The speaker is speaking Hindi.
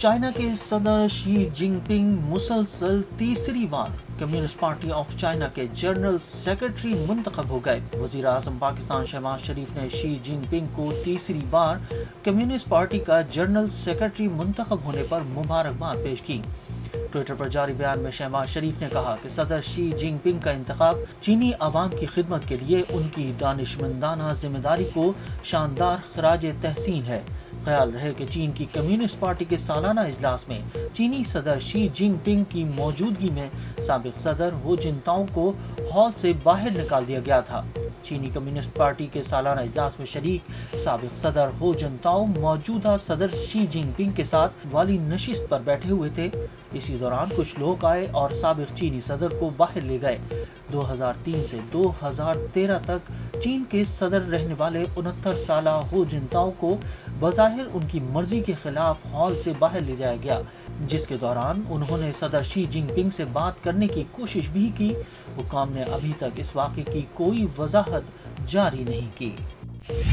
चाइना के सदर शी जिनपिंग मुसलसल तीसरी बार कम्युनिस्ट पार्टी ऑफ चाइना के जनरल सेक्रेटरी मुंतखब हो गए। वजीर आजम पाकिस्तान शहबाज शरीफ ने शी जिनपिंग को तीसरी बार कम्युनिस्ट पार्टी का जनरल सेक्रेटरी मुंतखब होने पर मुबारकबाद पेश की। ट्विटर पर जारी बयान में शहबाज शरीफ ने कहा कि सदर शी जिनपिंग का इंतखाब चीनी आवाम की खिदमत के लिए उनकी दानिशमंदाना जिम्मेदारी को शानदार खराज तहसीन है। ख्याल रहे कि चीन की कम्युनिस्ट पार्टी के सालाना इजलास में चीनी सदर शी जिनपिंग की मौजूदगी में साबिक सदर हू जिंताओ को हॉल से बाहर निकाल दिया गया था। चीनी कम्युनिस्ट पार्टी के सालाना इजलास में शरीक साबिक सदर हू जिंताओ मौजूदा सदर शी जिनपिंग के साथ वाली नशिस्त पर बैठे हुए थे। इसी दौरान कुछ लोग आए और साबिक चीनी सदर को बाहर ले गए। 2003 से 2013 तक चीन के सदर रहने वाले 69 साला हू जिंताओ को बज़ाहिर उनकी मर्जी के खिलाफ हॉल से बाहर ले जाया गया, जिसके दौरान उन्होंने सदर शी जिनपिंग से बात करने की कोशिश भी की। हुकाम ने अभी तक इस वाक़े की कोई वजाहत जारी नहीं की।